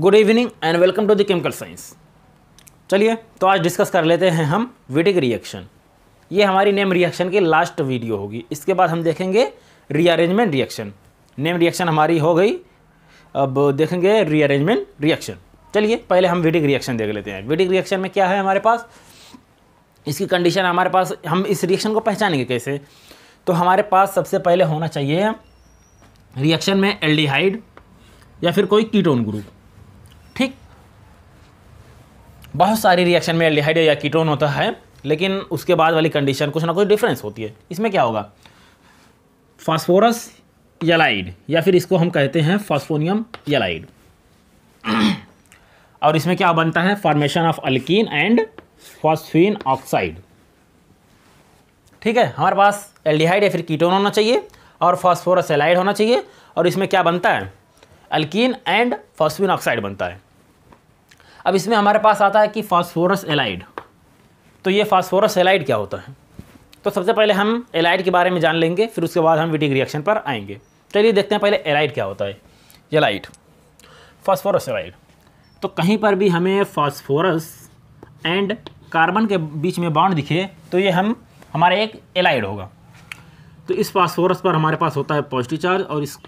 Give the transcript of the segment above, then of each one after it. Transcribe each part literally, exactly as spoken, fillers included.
Good evening and welcome to the chemical science. चलिए तो आज डिस्कस कर लेते हैं हम विटिक रिएक्शन। ये हमारी नेम रिएक्शन की लास्ट वीडियो होगी। इसके बाद हम देखेंगे रीअरेंजमेंट रिएक्शन। नेम रिएक्शन हमारी हो गई, अब देखेंगे रीअरेंजमेंट रिएक्शन। चलिए पहले हम विटिक रिएक्शन देख लेते हैं। विटिक रिएक्शन में क्या है हमारे पास, इसकी कंडीशन हमारे पास, हम इस रिएक्शन को पहचानेंगे कैसे। तो हमारे पास सबसे पहले होना चाहिए रिएक्शन में एल्डिहाइड या फिर कोई कीटोन ग्रुप। ठीक, बहुत सारी रिएक्शन में एल्डिहाइड या कीटोन होता है, लेकिन उसके बाद वाली कंडीशन कुछ ना कुछ डिफरेंस होती है। इसमें क्या होगा, फास्फोरस यलाइड या फिर इसको हम कहते हैं फास्फोनियम यलाइड, और इसमें क्या बनता है, formation of alkene and phosphine oxide. ठीक है, हमारे पास एल्डिहाइड या फिर कीटोन होना चाहिए और फॉस्फोरस यलाइड होना चाहिए, और इसमें क्या बनता है, अल्कीन एंड फॉस्फीन ऑक्साइड बनता है। अब इसमें हमारे पास आता है कि फास्फोरस एलाइड, तो ये फास्फोरस एलाइड क्या होता है। तो सबसे पहले हम एलाइड के बारे में जान लेंगे, फिर उसके बाद हम विटिक रिएक्शन पर आएंगे। चलिए देखते हैं पहले एलाइड क्या होता है। एलाइड फास्फोरस एलाइड, तो कहीं पर भी हमें फास्फोरस एंड कार्बन के बीच में बॉन्ड दिखे तो ये हम हमारा एक एलाइड होगा। तो इस फास्फोरस पर हमारे पास होता है पॉजिटिव चार्ज और इस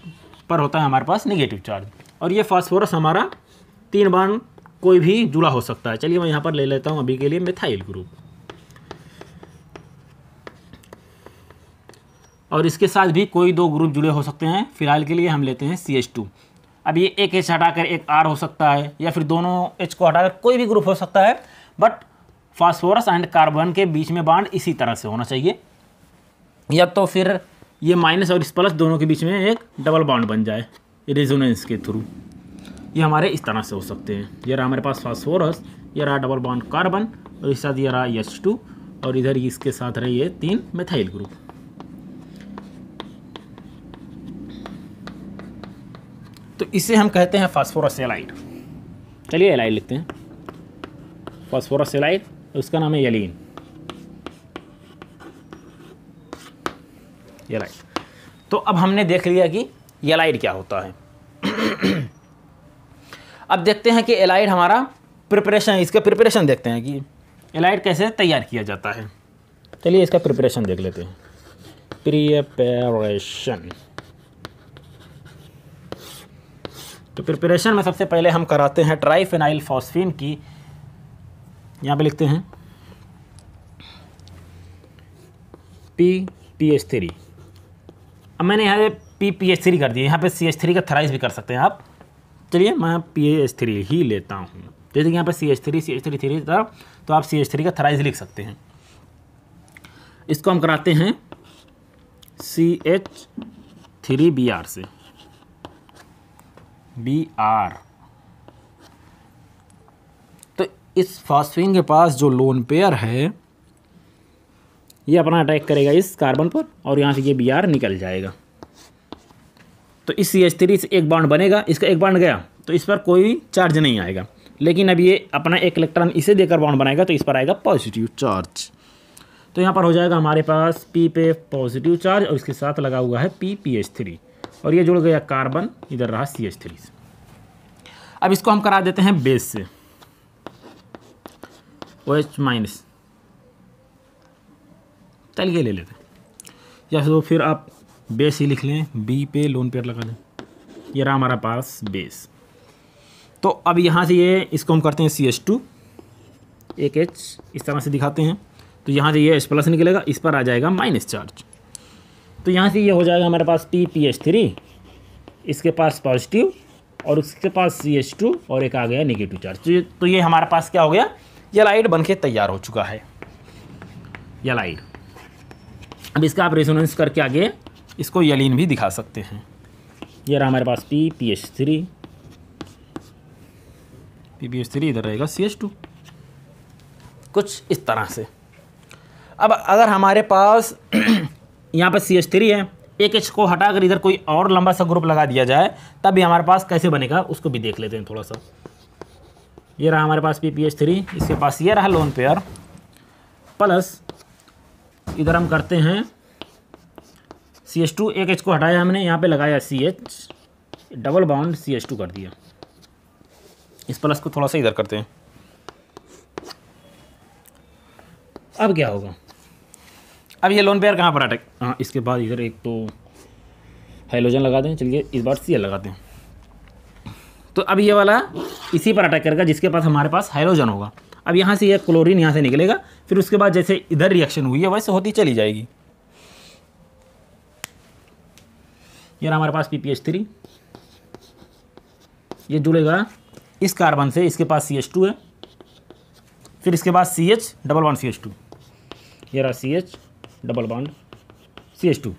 पर होता है हमारे पास नेगेटिव चार्ज, और ये फास्फोरस हमारा तीन बार कोई भी जुड़ा हो सकता है। चलिए मैं यहाँ पर ले लेता हूँ अभी के लिए मेथाइल ग्रुप, और इसके साथ भी कोई दो ग्रुप जुड़े हो सकते हैं। फिलहाल के लिए हम लेते हैं सी एच टू। अब ये एक एच हटाकर एक आर हो सकता है, या फिर दोनों एच को हटाकर कोई भी ग्रुप हो सकता है, बट फास्फोरस एंड कार्बन के बीच में बाड इसी तरह से होना चाहिए, या तो फिर ये माइनस और इस प्लस दोनों के बीच में एक डबल बॉन्ड बन जाए रेजोनेंस के थ्रू। ये हमारे इस तरह से हो सकते हैं। ये रहा हमारे पास फास्फोरस, ये रहा डबल बॉन्ड कार्बन, और इस साथ ये रहा एच टू, और इधर इसके साथ रहे ये तीन मेथाइल ग्रुप। तो इसे हम कहते हैं फास्फोरस एलाइड। चलिए एलाइड लिखते हैं, फास्फोरस एलाइड, उसका नाम है यलीन। एलाइड, तो अब हमने देख लिया कि एलाइड क्या होता है। अब देखते हैं कि एलाइड हमारा प्रिपरेशन, इसका प्रिपरेशन देखते हैं कि एलाइड कैसे तैयार किया जाता है। चलिए इसका प्रिपरेशन देख लेते हैं। प्रिपरेशन, तो प्रिपरेशन में सबसे पहले हम कराते हैं ट्राईफेनाइल फॉस्फीन की, यहाँ पे लिखते हैं पी पी एच थ्री। अब मैंने यहाँ पे पी पी एच थ्री कर दिया, यहाँ पे सी एच थ्री का थ्राइस भी कर सकते हैं आप। चलिए मैं पी एच थ्री ही लेता हूँ, जैसे कि यहाँ पे C H three C H three three तरफ, तो आप सी एच थ्री का थ्राइस लिख सकते हैं। इसको हम कराते हैं C H three B R से, बी आर। तो इस फॉस्फीन के पास जो लोन पेयर है ये अपना अटैक करेगा इस कार्बन पर, और यहाँ से ये बी आर निकल जाएगा। तो इस सी एच थ्री से एक बॉन्ड बनेगा, इसका एक बॉन्ड गया तो इस पर कोई चार्ज नहीं आएगा, लेकिन अब ये अपना एक इलेक्ट्रॉन इसे देकर बॉन्ड बनाएगा तो इस पर आएगा पॉजिटिव चार्ज। तो यहाँ पर हो जाएगा हमारे पास पी पे पॉजिटिव चार्ज, और इसके साथ लगा हुआ है पी पी एच थ्री, और ये जुड़ गया कार्बन, इधर रहा सी एच थ्री से। अब इसको हम करा देते हैं बेस से, ओ एच माइनस, चलिए ले लेते हैं, या तो फिर आप बेस ही लिख लें, बी पे लोन पेयर लगा लें। ये रहा हमारा पास बेस। तो अब यहाँ से ये इसको हम करते हैं सी एच टू, एक एच इस तरह से दिखाते हैं, तो यहाँ से ये एच प्लस निकलेगा, इस पर आ जाएगा माइनस चार्ज। तो यहाँ से ये हो जाएगा हमारे पास पी पी एच थ्री, इसके पास पॉजिटिव और उसके पास सी एच टू, और एक आ गया नेगेटिव चार्ज। तो ये हमारे पास क्या हो गया, एलाइड बन के तैयार हो चुका है एलाइड। अब इसका आप रेजोनेंस करके आगे इसको यलीन भी दिखा सकते हैं। ये रहा हमारे पास P P H three P P H three इधर रहेगा सी एच टू, कुछ इस तरह से। अब अगर हमारे पास यहाँ पर सी एच थ्री है, एक एच को हटाकर इधर कोई और लंबा सा ग्रुप लगा दिया जाए तब भी हमारे पास कैसे बनेगा उसको भी देख लेते हैं थोड़ा सा। ये रहा हमारे पास पी पी एच थ्री, इसके पास ये रहा लोन पेयर प्लस, इधर हम करते हैं सी एच टू, एक एच को हटाया हमने, यहाँ पे लगाया C H double bound C H two कर दिया, इस प्लस को थोड़ा सा इधर करते हैं। अब क्या होगा, अब ये लोन पेयर कहाँ पर अटक, हाँ इसके बाद इधर एक तो हाइलोजन लगा दें, चलिए इस बार सी एल लगाते हैं, तो अब ये वाला इसी पर अटैक करेगा जिसके पास हमारे पास हाइड्रोजन होगा। अब यहाँ से ये क्लोरीन यहाँ से निकलेगा, फिर उसके बाद जैसे इधर रिएक्शन हुई है वैसे होती चली जाएगी। ये हमारे पास पी पी एच थ्री, ये जुड़ेगा इस कार्बन से, इसके पास सी एच टू है, फिर इसके बाद C H double bond C H two, ये रहा C H double bond C H two.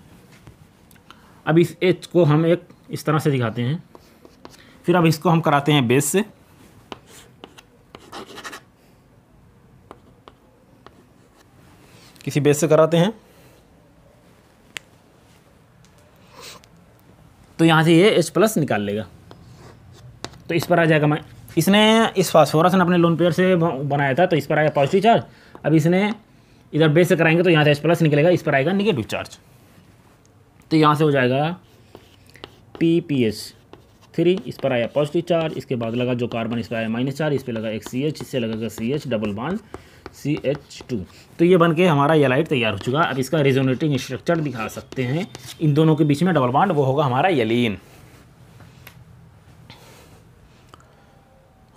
अब इस एच को हम एक इस तरह से दिखाते हैं, फिर अब इसको हम कराते हैं बेस से, किसी बेस से कराते हैं, तो यहाँ से ये H प्लस निकाल लेगा, तो इस पर आ जाएगा। मैं इसने इस फास्फोरस ने अपने लोन पेयर से बनाया था तो इस पर आएगा पॉजिटिव चार्ज। अब इसने इधर बेस से कराएंगे तो यहाँ से H प्लस निकलेगा, इस पर आएगा निगेटिव चार्ज, तो यहाँ से हो जाएगा पी पी एच थ्री, इस पर आया पॉजिटिव चार्ज, इसके बाद लगा जो कार्बन इस पर आया माइनस चार्ज, इस पर लगा एक सी एच, इससे लगेगा C H double bond C H two. तो ये बनके हमारा एलाइड तैयार हो चुका। अब इसका रेजोनेटिंग स्ट्रक्चर दिखा सकते हैं, इन दोनों के बीच में डबल बॉन्ड, वो होगा हमारा एलीन।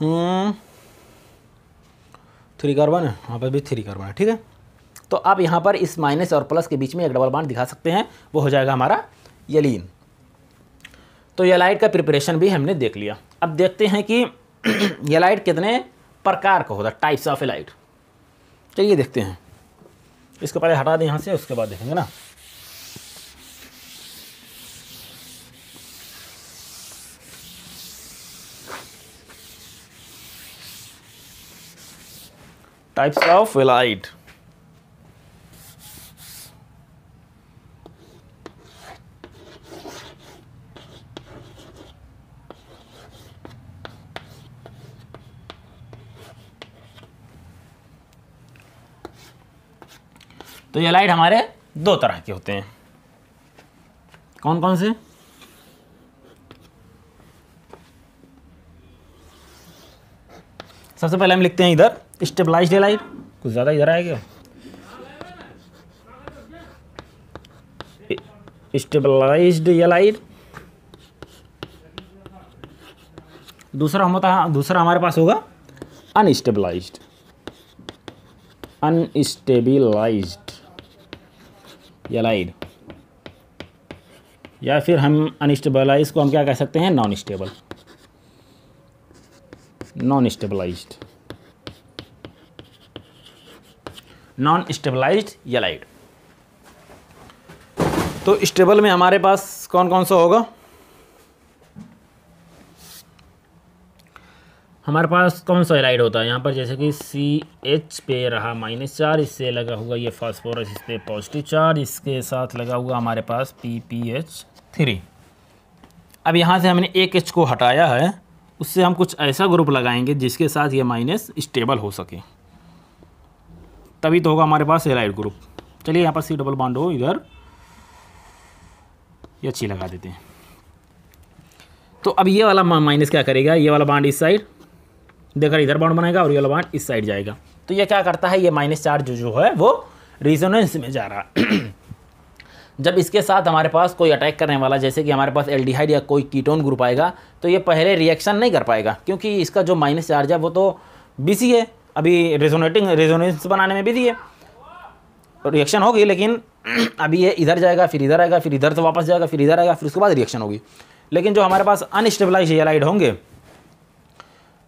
हम्म थ्री कार्बन है, वहाँ पर भी थ्री कार्बन है, ठीक है। तो आप यहाँ पर इस माइनस और प्लस के बीच में एक डबल बॉन्ड दिखा सकते हैं, वो हो जाएगा हमारा एलीन। तो एलाइड का प्रिपरेशन भी हमने देख लिया। अब देखते हैं कि एलाइड कितने प्रकार का होता है, टाइप्स ऑफ एलाइड। चलिए देखते हैं, इसको पहले हटा दें यहाँ से, उसके बाद देखेंगे ना। टाइप्स ऑफ एलाइड, तो एलाइड हमारे दो तरह के होते हैं, कौन कौन से? सबसे पहले हम लिखते हैं इधर स्टेबलाइज्ड एलाइड, कुछ ज्यादा इधर आएगा, स्टेबलाइज्ड एलाइड। दूसरा हम होता दूसरा हमारे पास होगा अनस्टेबलाइज्ड, अनस्टेबलाइज्ड एलाइड, या फिर हम अनस्टेबलाइज को हम क्या कह सकते हैं, non stable, non stabilized, non stabilized ylide. तो स्टेबल में हमारे पास कौन कौन सा होगा? हमारे पास कौन सा एलाइड होता है, यहाँ पर जैसे कि सी एच पे रहा माइनस चार्ज, इससे लगा हुआ ये फास्फोरस, इस पर पॉजिटिव चार्ज, इसके साथ लगा हुआ हमारे पास पी पी एच थ्री। अब यहाँ से हमने एक एच को हटाया है, उससे हम कुछ ऐसा ग्रुप लगाएंगे जिसके साथ ये माइनस स्टेबल हो सके, तभी तो होगा हमारे पास एलाइड ग्रुप। चलिए यहाँ पर सी डबल बॉन्ड हो, इधर ये अच्छी लगा देते हैं। तो अब ये वाला माइनस क्या करेगा, ये वाला बॉन्ड इस साइड देखकर इधर बॉन्ड बनाएगा और ये वाला बॉन्ड इस साइड जाएगा। तो ये क्या करता है, ये माइनस चार्ज जो है वो रिजोनेंस में जा रहा। जब इसके साथ हमारे पास कोई अटैक करने वाला, जैसे कि हमारे पास एल्डिहाइड या कोई कीटोन ग्रुप आएगा, तो ये पहले रिएक्शन नहीं कर पाएगा, क्योंकि इसका जो माइनस चार्ज है वो तो बिजी है, अभी रेजोनेटिंग रेजोनेंस बनाने में बिजी है। रिएक्शन होगी, लेकिन अभी ये इधर जाएगा, फिर इधर आएगा, फिर इधर से वापस जाएगा, फिर इधर आएगा, फिर उसके बाद रिएक्शन होगी। लेकिन जो हमारे पास अनस्टेबलाइज एलाइड होंगे,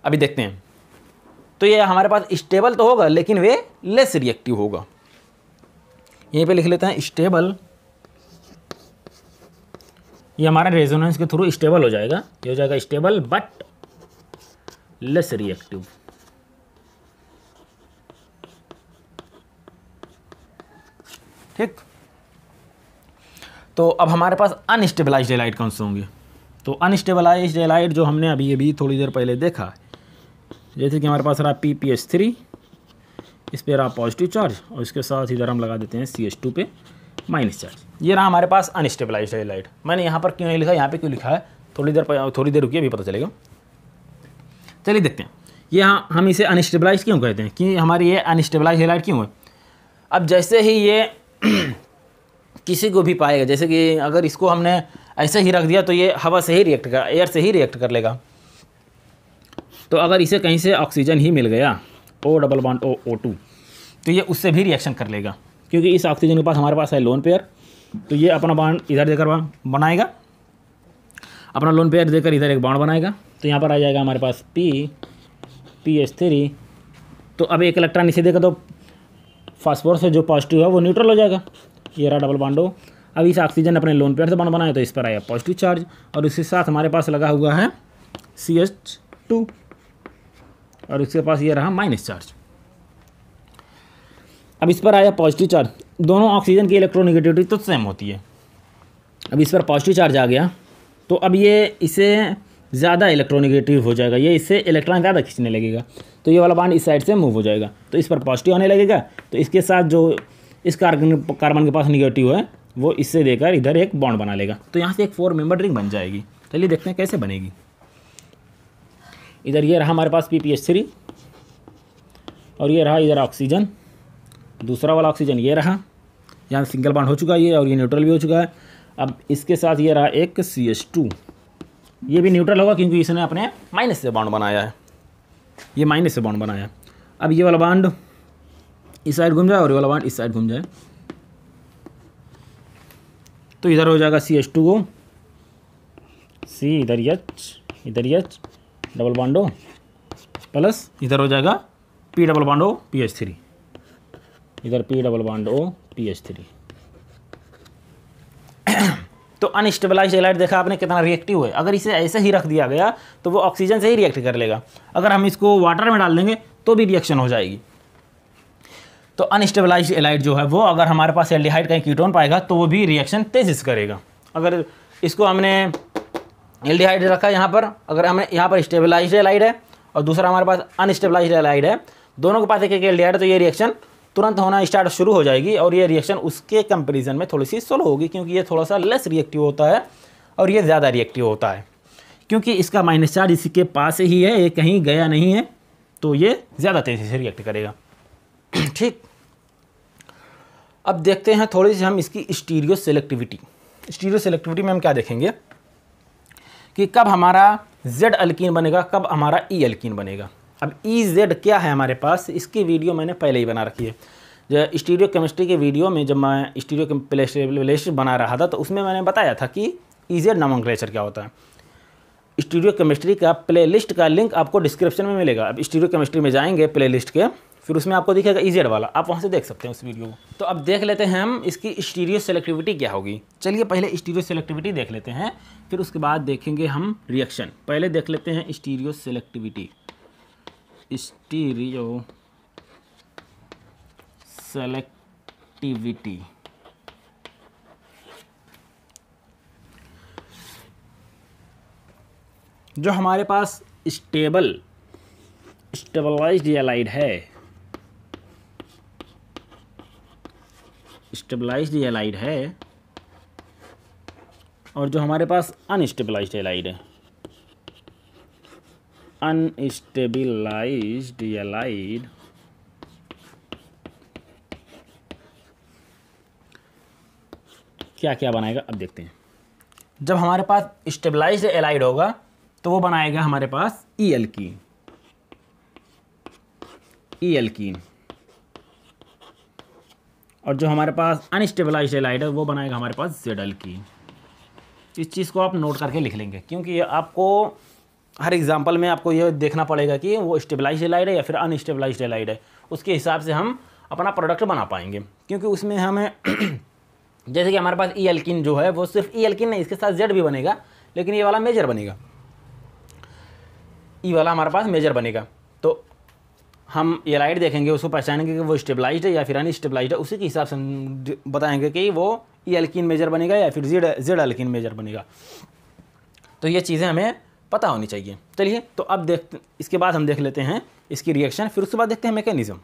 अभी देखते हैं, तो ये हमारे पास स्टेबल तो होगा लेकिन वे लेस रिएक्टिव होगा। यहीं पे लिख लेते हैं स्टेबल, ये हमारा रेजोनेंस के थ्रू स्टेबल हो जाएगा, ये हो जाएगा स्टेबल बट लेस रिएक्टिव। ठीक, तो अब हमारे पास अनस्टेबलाइज्ड एलाइड कौन से होंगे? तो अनस्टेबलाइज्ड एलाइड जो हमने अभी अभी थोड़ी देर पहले देखा, जैसे कि हमारे पास रहा पी पी एच थ्री, इस पर रहा पॉजिटिव चार्ज और इसके साथ इधर हम लगा देते हैं सी एच टू पे माइनस चार्ज, ये रहा हमारे पास अनस्टेबलाइज्ड एलाइड। मैंने यहाँ पर क्यों नहीं लिखा, यहाँ पे क्यों लिखा है, थोड़ी देर थोड़ी देर रुकिए, अभी पता चलेगा। चलिए देखते हैं ये हाँ, हम इसे अनस्टेबलाइज क्यों कहते हैं कि हमारी ये अनस्टेबलाइज हैलाइट क्यों है। अब जैसे ही ये किसी को भी पाएगा, जैसे कि अगर इसको हमने ऐसे ही रख दिया तो ये हवा से ही रिएक्ट कर एयर से ही रिएक्ट कर लेगा। तो अगर इसे कहीं से ऑक्सीजन ही मिल गया O double bond O O two तो ये उससे भी रिएक्शन कर लेगा, क्योंकि इस ऑक्सीजन के पास हमारे पास है लोन पेयर। तो ये अपना बॉन्ड इधर देकर बनाएगा, अपना लोन पेयर देकर इधर एक बॉन्ड बनाएगा। तो यहाँ पर आ जाएगा हमारे पास पी पी एच थ्री। तो अब एक इलेक्ट्रॉन इसे देकर तो फास्फोरस जो पॉजिटिव है वो न्यूट्रल हो जाएगा, ये रहा डबल बॉन्ड ओ। अब इस ऑक्सीजन अपने लोन पेयर से बॉन्ड बनाया तो इस पर आया पॉजिटिव चार्ज और उसके साथ हमारे पास लगा हुआ है सी एच टू और इसके पास ये रहा माइनस चार्ज। अब इस पर आया पॉजिटिव चार्ज, दोनों ऑक्सीजन की इलेक्ट्रोनेगेटिविटी तो सेम होती है। अब इस पर पॉजिटिव चार्ज आ गया तो अब ये इसे ज़्यादा इलेक्ट्रोनेगेटिव हो जाएगा, ये इससे इलेक्ट्रॉन ज़्यादा खींचने लगेगा। तो ये वाला बॉन्ड इस साइड से मूव हो जाएगा तो इस पर पॉजिटिव होने लगेगा। तो इसके साथ जो इस कार्बन कार्बन के पास निगेटिव है वो इससे देकर इधर एक बॉन्ड बना लेगा। तो यहाँ से एक फोर मेंबर रिंग बन जाएगी। चलिए देखते हैं कैसे बनेगी। इधर ये रहा हमारे पास पी पी एच थ्री और ये रहा इधर ऑक्सीजन, दूसरा वाला ऑक्सीजन ये रहा, यहाँ सिंगल बॉन्ड हो चुका है ये और ये न्यूट्रल भी हो चुका है। अब इसके साथ ये रहा एक सी एच टू, ये भी न्यूट्रल होगा क्योंकि इसने अपने माइनस से बॉन्ड बनाया है, ये माइनस से बॉन्ड बनाया है। अब ये वाला बॉन्ड इस साइड घूम जाए और ये वाला बॉन्ड इस साइड घूम जाए तो इधर हो जाएगा सी एच टू ओ सी, इधर एच इधर H double bond O plus इधर हो जाएगा P double bond O P H three, इधर P double bond O P H three. तो अनस्टेबलाइज हैलाइड देखा आपने कितना रिएक्टिव है। अगर इसे ऐसे ही रख दिया गया तो वो ऑक्सीजन से ही रिएक्ट कर लेगा, अगर हम इसको वाटर में डाल देंगे तो भी रिएक्शन हो जाएगी। तो अनस्टेबलाइज हैलाइड जो है वो अगर हमारे पास एल्डिहाइड का कीटोन पाएगा तो वो भी रिएक्शन तेजी से करेगा। अगर इसको हमने एल्डिहाइड रखा यहाँ पर, अगर हमने यहाँ पर स्टेबलाइज हैलाइड है और दूसरा हमारे पास अनस्टेबलाइज हैलाइड है, दोनों के पास एक एक एल्डिहाइड है तो ये रिएक्शन तुरंत होना स्टार्ट शुरू हो जाएगी और ये रिएक्शन उसके कंपेरिजन में थोड़ी सी स्लो होगी क्योंकि ये थोड़ा सा लेस रिएक्टिव होता है और ये ज़्यादा रिएक्टिव होता है क्योंकि इसका माइनस चार्ज इसी के पास ही है, ये कहीं गया नहीं है। तो ये ज़्यादा तेज़ी से रिएक्ट करेगा। ठीक, अब देखते हैं थोड़ी सी हम इसकी स्टीरियो सेलेक्टिविटी। स्टीरियो सेलेक्टिविटी में हम क्या देखेंगे कि कब हमारा जेड अल्कीन बनेगा, कब हमारा ई अल्कीन बनेगा। अब E Z क्या है हमारे पास, इसकी वीडियो मैंने पहले ही बना रखी है। जो स्टीरियो केमिस्ट्री के वीडियो में जब मैं स्टीरियो प्लेस बना रहा था तो उसमें मैंने बताया था कि E Z नॉमेनक्लेचर क्या होता है। स्टीरियो केमिस्ट्री का प्लेलिस्ट का लिंक आपको डिस्क्रिप्शन में मिलेगा। अब स्टीरियो केमिस्ट्री में जाएंगे प्लेलिस्ट के, फिर उसमें आपको दिखेगा E Z वाला, आप वहाँ से देख सकते हैं उस वीडियो को। तो अब देख लेते हैं हम इसकी स्टीरियो सेलेक्टिविटी क्या होगी। चलिए पहले स्टीरियो सेलेक्टिविटी देख लेते हैं, फिर उसके बाद देखेंगे हम रिएक्शन। पहले देख लेते हैं स्टीरियो सेलेक्टिविटी। स्टीरियो सेलेक्टिविटी जो हमारे पास स्टेबल स्टेबलाइज्ड एलाइड है, स्टेबलाइज्ड एलाइड है और जो हमारे पास अनस्टेबलाइज्ड एलाइड है, अनस्टेबलाइज्ड एलाइड क्या क्या बनाएगा अब देखते हैं। जब हमारे पास स्टेबलाइज्ड एलाइड होगा तो वो बनाएगा हमारे पास ई अल्कीन, ई अल्कीन और जो हमारे पास अनस्टेबलाइज्ड एलाइड है वो बनाएगा हमारे पास जेड अल्कीन। इस चीज़ को आप नोट करके लिख लेंगे क्योंकि ये आपको हर एग्जाम्पल में आपको ये देखना पड़ेगा कि वो स्टेबलाइज्ड हैलाइड है या फिर अनस्टेबलाइज्ड हैलाइड है, उसके हिसाब से हम अपना प्रोडक्ट बना पाएंगे। क्योंकि उसमें हमें जैसे कि हमारे पास ई अल्कीन जो है वो सिर्फ ई अल्कीन नहीं, इसके साथ जेड भी बनेगा लेकिन ये वाला मेजर बनेगा, ई वाला हमारे पास मेजर बनेगा। तो हम एलाइड देखेंगे, उसको पहचानेंगे कि वो स्टेबलाइज्ड है या फिर अनस्टेबलाइज्ड है, उसी के हिसाब से हम बताएँगे कि वो ई अल्कीन मेजर बनेगा या फिर जेड जेड अल्कीन मेजर बनेगा। तो ये चीज़ें हमें पता होनी चाहिए। चलिए तो अब देख इसके बाद हम देख लेते हैं इसकी रिएक्शन, फिर उसके बाद देखते हैं मैकेनिज़्म।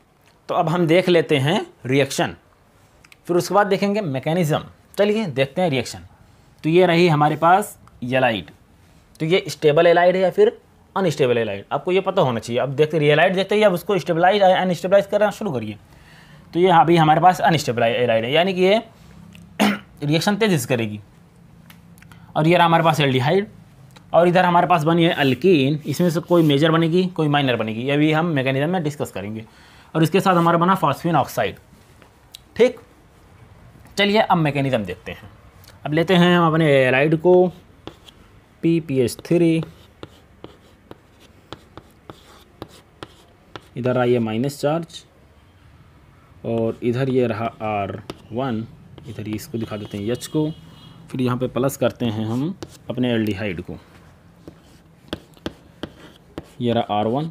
तो अब हम देख लेते हैं रिएक्शन, फिर उसके बाद देखेंगे मैकेनिज़्म। चलिए देखते हैं रिएक्शन। तो ये रही हमारे पास एलाइड, तो ये स्टेबल एलाइड है या फिर अनस्टेबल एलाइड, आपको ये पता होना चाहिए। अब देखते एलाइड देखते ही अब उसको स्टेबलाइज अनस्टेबलाइज करना शुरू करिए, तो ये अभी हमारे पास अनस्टेबलाइज एलाइड है, यानी कि ये रिएक्शन तेजी से करेगी। और ये हमारे पास एल्डिहाइड, और इधर हमारे पास बनी है अल्कीन, इसमें से कोई मेजर बनेगी कोई माइनर बनेगी, ये भी हम मैकेनिज्म में डिस्कस करेंगे। और इसके साथ हमारा बना फॉस्फीन ऑक्साइड। ठीक, चलिए अब मैकेनिज्म देखते हैं। अब लेते हैं हम अपने एलाइड को, पी पी एच थ्री, इधर आइए माइनस चार्ज, और इधर ये रहा आर वन, इधर ये इसको दिखा देते हैं एच को, फिर यहाँ पे प्लस करते हैं हम अपने एल्डिहाइड को, ये रहा आर वन,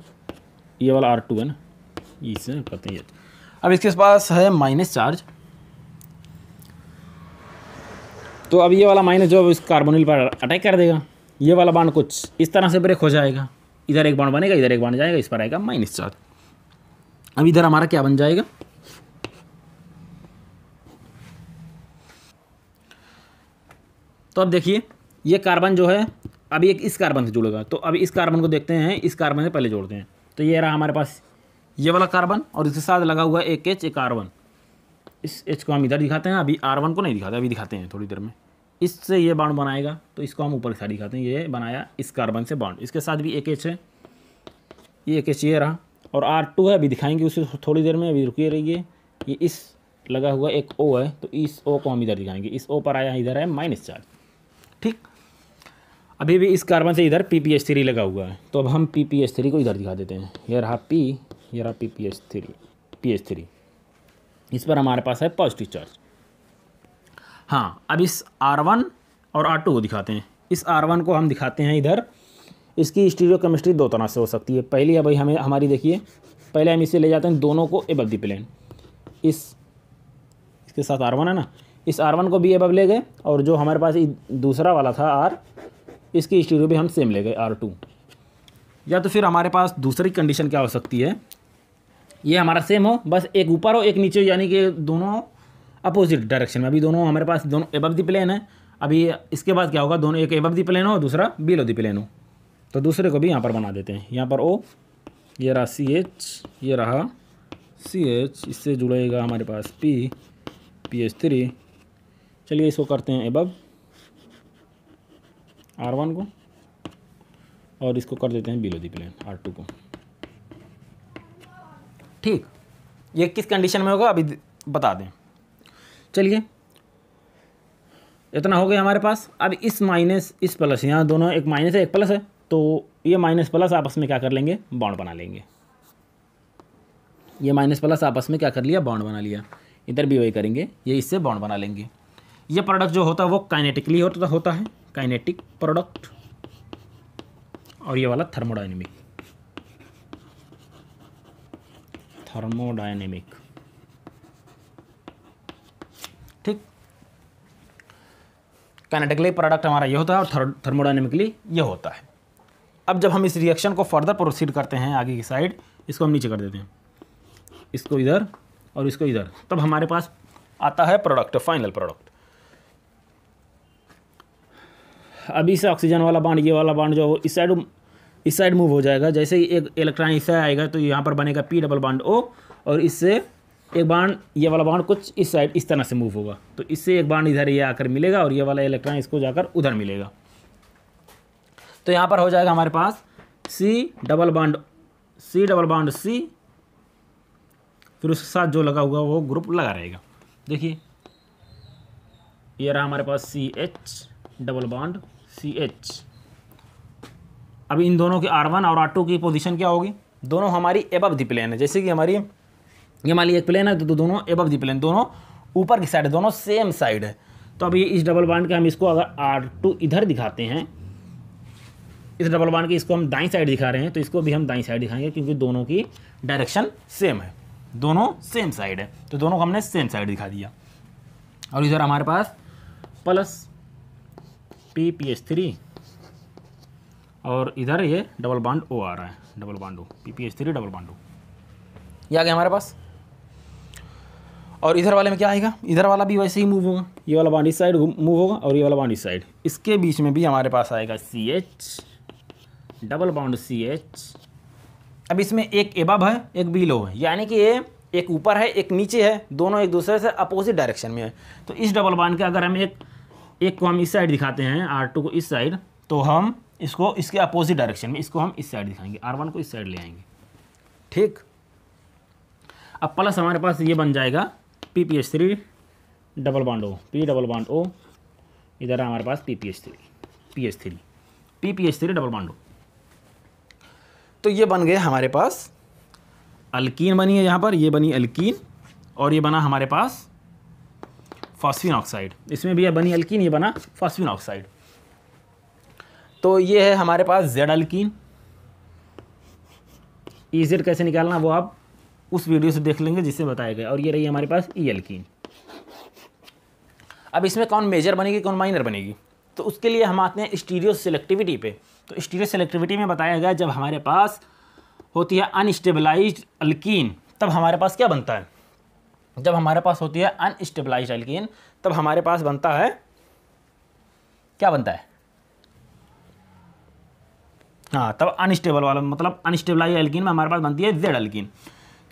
ये वाला आर टू है ना, इसे करते हैं एच। अब इसके पास है माइनस चार्ज, तो अब ये वाला माइनस जो इस कार्बोनिल पर अटैक कर देगा, ये वाला बांड कुछ इस तरह से ब्रेक हो जाएगा, इधर एक बांड बनेगा इधर एक बांड जाएगा, इस पर आएगा माइनस चार्ज। अब इधर हमारा क्या बन जाएगा, तो अब देखिए ये कार्बन जो है अभी एक इस कार्बन से जुड़ेगा, तो अभी इस कार्बन को देखते हैं, इस कार्बन से पहले जोड़ते हैं, तो ये रहा हमारे पास ये वाला कार्बन, और इसके साथ लगा हुआ एक एच एक आर वन, इस एच को हम इधर दिखाते हैं, अभी आर वन को नहीं दिखाते, अभी दिखाते हैं थोड़ी देर में। इससे ये बाउंड बनाएगा, तो इसको हम ऊपर से दिखाते हैं, ये बनाया इस कार्बन से बाउंड, इसके साथ भी एक एच है, ये एक एच ये रहा, और आर टू है, अभी दिखाएंगे उसे थोड़ी देर में, अभी रुकिए रहिए। ये इस लगा हुआ एक ओ है, तो इस ओ को हम इधर दिखाएंगे, इस ओ पर आया इधर है माइनस चार्ज। ठीक, अभी भी इस कार्बन से इधर पी पी एच थ्री लगा हुआ है, तो अब हम पी पी एच थ्री को इधर दिखा देते हैं, ये रहा पी ये रहा P P H three P H three, इस पर हमारे पास है पॉजिटिव चार्ज। हाँ, अब इस आर वन और आर टू को दिखाते हैं, इस आर वन को हम दिखाते हैं इधर। इसकी स्टीरियो केमिस्ट्री दो तरह से हो सकती है, पहली अब हमें हमारी देखिए, पहले हम इसे ले जाते हैं दोनों को एबव द प्लेन, इस इसके साथ आर वन है ना, इस आर वन को भी एबव ले गए, और जो हमारे पास दूसरा वाला था आर, इसकी स्टीरियो भी हम सेम ले गए आर टू। या तो फिर हमारे पास दूसरी कंडीशन क्या हो सकती है, ये हमारा सेम हो बस एक ऊपर हो एक नीचे, यानी कि दोनों अपोजिट डायरेक्शन में। अभी दोनों हमारे पास दोनों एबव द प्लेन है, अभी इसके बाद क्या होगा, दोनों एक एबव द प्लेन हो दूसरा बिलो द प्लेन हो, तो दूसरे को भी यहाँ पर बना देते हैं, यहाँ पर ओ ये रहा सी एच ये रहा सी एच, इससे जुड़ेगा हमारे पास पी पी एच थ्री। चलिए इसको करते हैं एबव आर वन को, और इसको कर देते हैं below the plane R two को। ठीक, ये किस कंडीशन में होगा अभी बता दें। चलिए इतना हो गया हमारे पास। अब इस माइनस इस प्लस, यहाँ दोनों एक माइनस है एक प्लस है, तो ये माइनस प्लस आपस में क्या कर लेंगे, बॉन्ड बना लेंगे। ये माइनस प्लस आपस में क्या कर लिया, बॉन्ड बना लिया, इधर भी वही करेंगे, ये इससे बॉन्ड बना लेंगे। ये प्रोडक्ट जो होता है वो काइनेटिकली होता होता है, काइनेटिक प्रोडक्ट, और ये वाला थर्मोडायनेमिक थर्मोडायनेमिक ठीक, काइनेटिकली प्रोडक्ट हमारा ये होता है, और थर्मोडायनेमिकली ये होता है। अब जब हम इस रिएक्शन को फर्दर प्रोसीड करते हैं आगे की साइड, इसको हम नीचे कर देते हैं, इसको इधर और इसको इधर, तब हमारे पास आता है प्रोडक्ट, फाइनल प्रोडक्ट। अभी से ऑक्सीजन वाला बांड ये वाला बांड जो इस साइड इस साइड मूव हो जाएगा, जैसे ही एक इलेक्ट्रॉन इससे आएगा तो यहाँ पर बनेगा पी डबल बांड ओ, और इससे एक बांड ये वाला बांड कुछ इस साइड इस तरह से मूव होगा, तो इससे एक बांड इधर ये आकर मिलेगा, और ये वाला इलेक्ट्रॉन इसको जाकर उधर मिलेगा, तो यहाँ पर हो जाएगा हमारे पास C double bond C double bond C, फिर उसके साथ जो लगा हुआ वो ग्रुप लगा रहेगा। देखिए ये रहा हमारे पास C H double bond C H. अब इन दोनों के आर वन और आर टू की पोजीशन क्या होगी, दोनों हमारी एबव द प्लेन है, जैसे कि हमारी ये मान ली एक प्लेन है, तो दोनों एबव द प्लेन, दोनों ऊपर की साइड है, दोनों सेम साइड है। तो अभी इस डबल बांड के हम इसको अगर आर टू इधर दिखाते हैं, इस डबल बांड की इसको हम दाईं साइड दिखा रहे हैं, तो इसको भी हम दाईं साइड दिखाएंगे, क्योंकि दोनों की डायरेक्शन सेम है, दोनों सेम साइड है, तो दोनों को हमने सेम साइड दिखा दिया। और इधर हमारे पास plus P P H three, और इधर ये डबल बांड ओ आ रहा है, double bond O P P H three double bond O, ये आ गया हमारे पास। और इधर वाले में क्या आएगा, इधर वाला भी वैसे ही मूव होगा, ये वाला बांड इस साइड मूव होगा, और ये वाला बांड इस साइड, इसके बीच में भी हमारे पास आएगा C H double bound C H. अब इसमें एक एबव है एक बिलो है, यानी कि ये एक ऊपर है एक नीचे है, दोनों एक दूसरे से अपोजिट डायरेक्शन में है। तो इस डबल बाउंड के अगर हम एक एक को हम इस साइड दिखाते हैं आर टू को इस साइड, तो हम इसको इसके अपोजिट डायरेक्शन में इसको हम इस साइड दिखाएंगे, आर वन को इस साइड ले आएंगे। ठीक, अब प्लस हमारे पास ये बन जाएगा P P H three double bound O, P double bound O, इधर हमारे पास P P H three P H three P P H three double bound O. तो ये बन गए हमारे पास अल्कीन बनी है, यहाँ पर ये बनी अल्कीन और ये बना हमारे पास फॉस्फीन ऑक्साइड, इसमें भी ये बनी अल्कीन ये बना फॉस्फीन ऑक्साइड। तो ये है हमारे पास जेड अल्कीन। ई जेड कैसे निकालना वो आप उस वीडियो से देख लेंगे जिससे बताया गया। और ये रही हमारे पास ई अल्कीन। अब इसमें कौन मेजर बनेगी कौन माइनर बनेगी, तो उसके लिए हम आते हैं स्टीरियो सेलेक्टिविटी पे। तो स्टीरियो सेलेक्टिविटी में बताया गया जब हमारे पास होती है अनस्टेबलाइज्ड अल्कीन तब हमारे पास क्या बनता है, जब हमारे पास होती है अनस्टेबलाइज्ड अल्कीन तब हमारे पास बनता है क्या बनता है, हाँ तब अनस्टेबल वाला मतलब अनस्टेबलाइज्ड अल्कीन में हमारे पास बनती है जेड अल्कीन।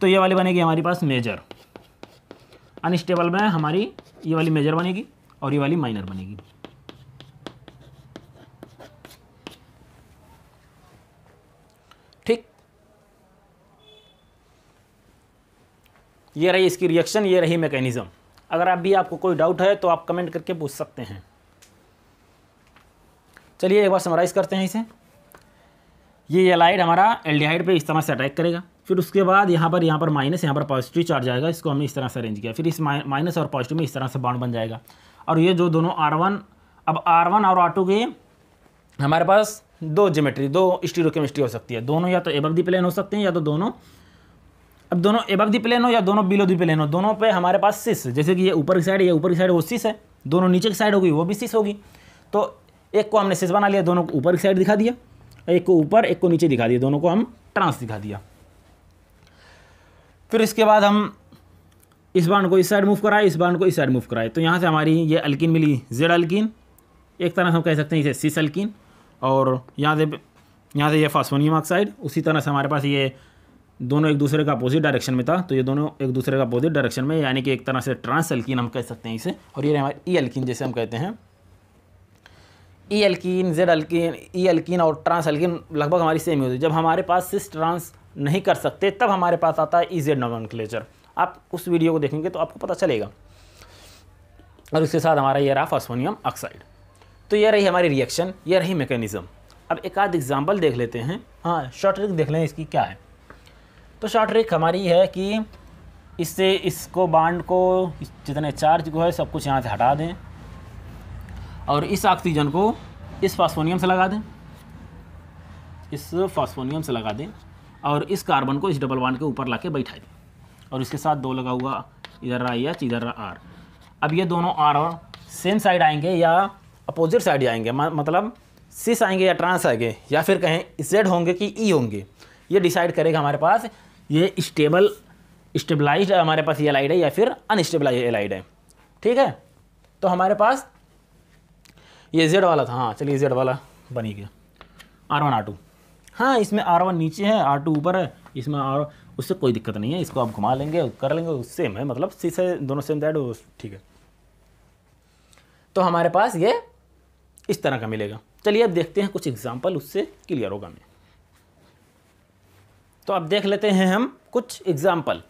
तो ये वाली बनेगी हमारे पास मेजर, अनस्टेबल में हमारी ये वाली मेजर बनेगी और ये वाली माइनर बनेगी। ठीक, ये रही इसकी रिएक्शन, ये रही मैकेनिज्म। अगर आप भी आपको कोई डाउट है तो आप कमेंट करके पूछ सकते हैं। चलिए एक बार समराइज़ करते हैं इसे। ये एलाइड हमारा एल्डिहाइड पे इस तरह से अटैक करेगा, फिर उसके बाद यहाँ पर यहाँ पर माइनस यहाँ पर पॉजिटिव चार्ज आएगा, इसको हमने इस तरह से अरेंज किया, फिर इस माइनस और पॉजिटिव में इस तरह से बाउंड बन जाएगा। और ये जो दोनों आर वन, अब आर वन और आर टू के हमारे पास दो ज्योमेट्री दो स्टीरियोकेमिस्ट्री हो सकती है, दोनों या तो एबव द प्लेन हो सकते हैं या तो दोनों अब दोनों एबव द प्लेन हो या दोनों बिलो द प्लेन हो। दोनों पे हमारे पास सिस, जैसे कि ये ऊपर की साइड ये ऊपर की साइड वो सिस है, दोनों नीचे की साइड होगी वो भी सिस होगी। तो एक को हमने सिस बना लिया, दोनों को ऊपर की साइड दिखा दिया, एक को ऊपर एक को नीचे दिखा दिया, दोनों को हम ट्रांस दिखा दिया। फिर इसके बाद हम इस बांड को इस साइड मूव कराए इस बांड को इस साइड मूव कराए, तो यहाँ से हमारी ये अल्कीन मिली जेड अल्कीन, एक तरह से हम कह सकते हैं इसे सिस अल्कीन। और यहाँ से यहाँ से ये फॉस्फोनियम ऑक्साइड, उसी तरह से हमारे पास ये दोनों एक दूसरे का अपोजिट डायरेक्शन में था, तो ये दोनों एक दूसरे का अपोजिट डायरेक्शन में, यानी कि एक तरह से ट्रांस अल्कीन हम कह सकते हैं इसे। और ये हमारी ई अल्कीन जैसे हम कहते हैं, E alkene Z alkene E alkene और ट्रांस अल्कीन लगभग हमारी सेम ही होती है। जब हमारे पास सिस ट्रांस नहीं कर सकते तब हमारे पास आता है ई जेड नोमेनक्लेचर, आप उस वीडियो को देखेंगे तो आपको पता चलेगा। और उसके साथ हमारा ये रहा फॉस्फोनियम ऑक्साइड। तो ये रही हमारी रिएक्शन, ये रही मैकेनिज्म। अब एक आध एग्जाम्पल देख लेते हैं, हाँ शॉर्ट ट्रिक देख लें इसकी क्या है। तो शॉर्ट ट्रिक हमारी है कि इससे इसको बांड को जितने चार्ज को है सब कुछ यहाँ से हटा दें और इस ऑक्सीजन को इस फास्फोनियम से लगा दें, इस फास्फोनियम से लगा दें और इस कार्बन को इस डबल बांड के ऊपर लाके बैठा दें। और इसके साथ दो लगा हुआ, इधर रहा एच इधर रहा आर। अब ये दोनों आर सेम साइड आएंगे या अपोजिट साइड आएंगे, मतलब सिस आएंगे या ट्रांस आएंगे या फिर कहें जेड होंगे कि ई होंगे, ये डिसाइड करेगा हमारे पास ये स्टेबल स्टेबलाइज हमारे पास एलाइड है या फिर अनस्टेबलाइज एलाइड है। ठीक है, तो हमारे पास ये जेड वाला था, हाँ चलिए जेड वाला बनी गया आर वन आर टू, हाँ इसमें आर वन नीचे है आर टू ऊपर है, इसमें आर उससे कोई दिक्कत नहीं है, इसको आप घुमा लेंगे कर लेंगे उस सेम है, मतलब सी से दोनों सेम साइड। ठीक है, तो हमारे पास ये इस तरह का मिलेगा। चलिए अब देखते हैं कुछ एग्जाम्पल, उससे क्लियर होगा हमें। तो अब देख लेते हैं हम कुछ एग्जाम्पल,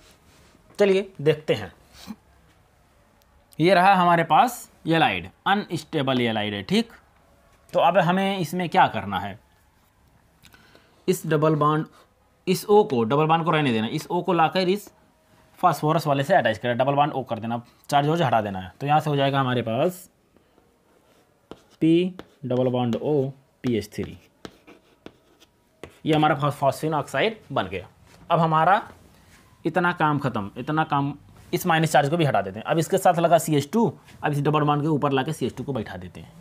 चलिए देखते हैं। ये रहा हमारे पास एलाइड, अनस्टेबल एलाइड है। ठीक, तो अब हमें इसमें क्या करना है, इस डबल बांड इस ओ को डबल बांड को रहने देना, इस ओ को लाकर इस फास्फोरस वाले से अटैच करना, डबल बांड ओ कर देना, चार्ज हो हटा देना है। तो यहाँ से हो जाएगा हमारे पास P double bond O P H three, ये हमारा फॉस्फीन ऑक्साइड बन गया। अब हमारा इतना काम ख़त्म, इतना काम इस माइनस चार्ज को भी हटा देते हैं। अब इसके साथ लगा सी एच टू, अब इस डबल बांड के ऊपर लाके सी एच टू को बैठा देते हैं।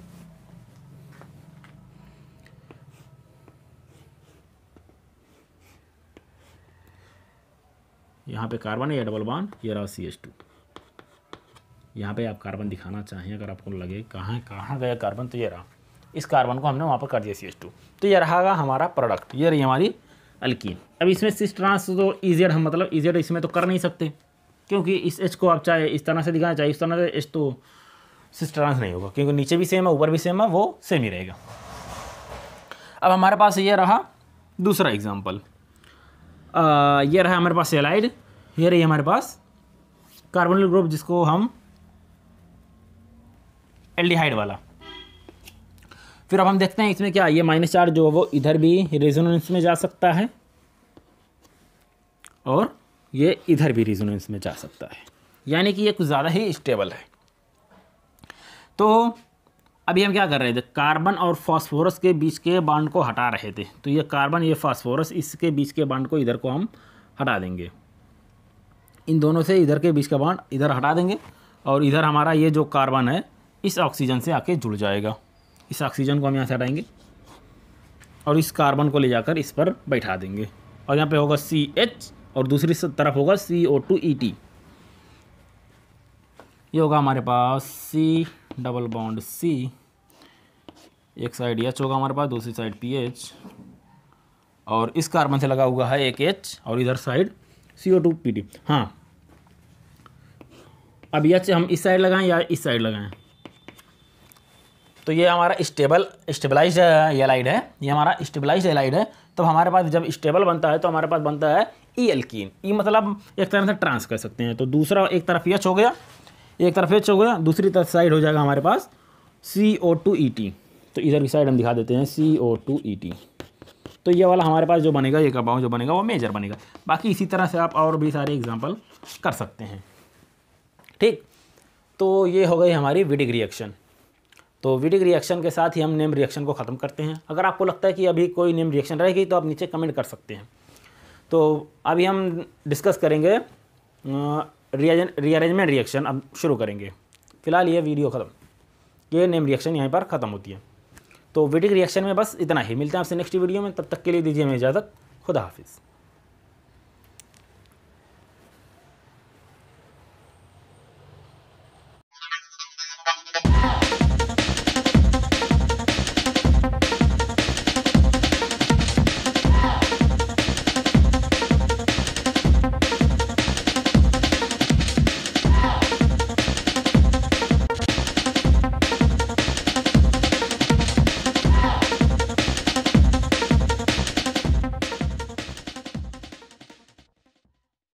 यहाँ पे कार्बन है या डबल बांड, ये रहा सी एच टू। यहाँ पे आप कार्बन दिखाना चाहें अगर आपको लगे कहाँ कहाँ गया कार्बन, तो ये रहा। इस कार्बन को हमने वहाँ पर कर दिया सी एच टू। तो यह रहेगा हमारा प्रोडक्ट, ये रही हमारी अल्कीन। अब इसमें सिस ट्रांस तो ईजेड हम मतलब ईजेड इसमें तो कर नहीं सकते क्योंकि इस एच को आप चाहे इस तरह से दिखाना चाहिए इस तरह से एच तो सिस ट्रांस नहीं होगा क्योंकि नीचे भी सेम है ऊपर भी सेम है, वो सेम ही रहेगा। अब हमारे पास ये रहा दूसरा एग्जाम्पल, ये रहा हमारे पास एलाइड, ये रही हमारे पास कार्बोनिल ग्रुप जिसको हम एल्डिहाइड वाला। फिर अब हम देखते हैं इसमें क्या, ये माइनस चार्ज जो है वो इधर भी रेजोनेंस में जा सकता है और ये इधर भी रेजोनेंस में जा सकता है, यानी कि ये कुछ ज़्यादा ही स्टेबल है। तो अभी हम क्या कर रहे थे, कार्बन और फास्फोरस के बीच के बांड को हटा रहे थे। तो ये कार्बन ये फास्फोरस इसके बीच के बांड को इधर को हम हटा देंगे, इन दोनों से इधर के बीच का बांड इधर हटा देंगे और इधर हमारा ये जो कार्बन है इस ऑक्सीजन से आके जुड़ जाएगा। इस ऑक्सीजन को हम यहाँ से हटाएंगे और इस कार्बन को ले जाकर इस पर बैठा देंगे और यहाँ पे होगा सी एच और दूसरी तरफ होगा सी ओ टू ई टी। ये होगा हमारे पास सी डबल बॉन्ड सी, एक साइड एच होगा हमारे पास दूसरी साइड पी एच और इस कार्बन से लगा हुआ है एक एच और इधर side C O two P T. हाँ, अब एच हम इस साइड लगाएं या इस साइड लगाएं, तो ये हमारा स्टेबल स्टेबलाइज्ड एलाइड है, ये हमारा स्टेबलाइज्ड एलाइड है। तो हमारे पास जब स्टेबल बनता है तो हमारे पास बनता है ई एल्कीन। ई मतलब एक तरह से ट्रांस कर सकते हैं। तो दूसरा एक तरफ एच हो गया, एक तरफ एच हो गया, दूसरी तरफ साइड हो जाएगा हमारे पास सी ओ टू ई टी। तो इधर की साइड हम दिखा देते हैं सी ओ टू ई टी। तो ये वाला हमारे पास जो बनेगा, ये कबाव जो बनेगा वो मेजर बनेगा। बाकी इसी तरह से आप और भी सारे एग्जाम्पल कर सकते हैं। ठीक, तो ये हो गई हमारी विटिग रिएक्शन। तो विटिग रिएक्शन के साथ ही हम नेम रिएक्शन को ख़त्म करते हैं। अगर आपको लगता है कि अभी कोई नेम रिएक्शन रहेगी तो आप नीचे कमेंट कर सकते हैं। तो अभी हम डिस्कस करेंगे रियरेंजमेंट रिएक्शन, अब शुरू करेंगे। फिलहाल ये वीडियो ख़त्म, ये नेम रिएक्शन यहीं पर ख़त्म होती है। तो विटिग रिएक्शन में बस इतना ही, मिलते हैं आपसे नेक्स्ट वीडियो में, तब तक के लिए दीजिए हमें इजाज़त। खुदा हाफिज़।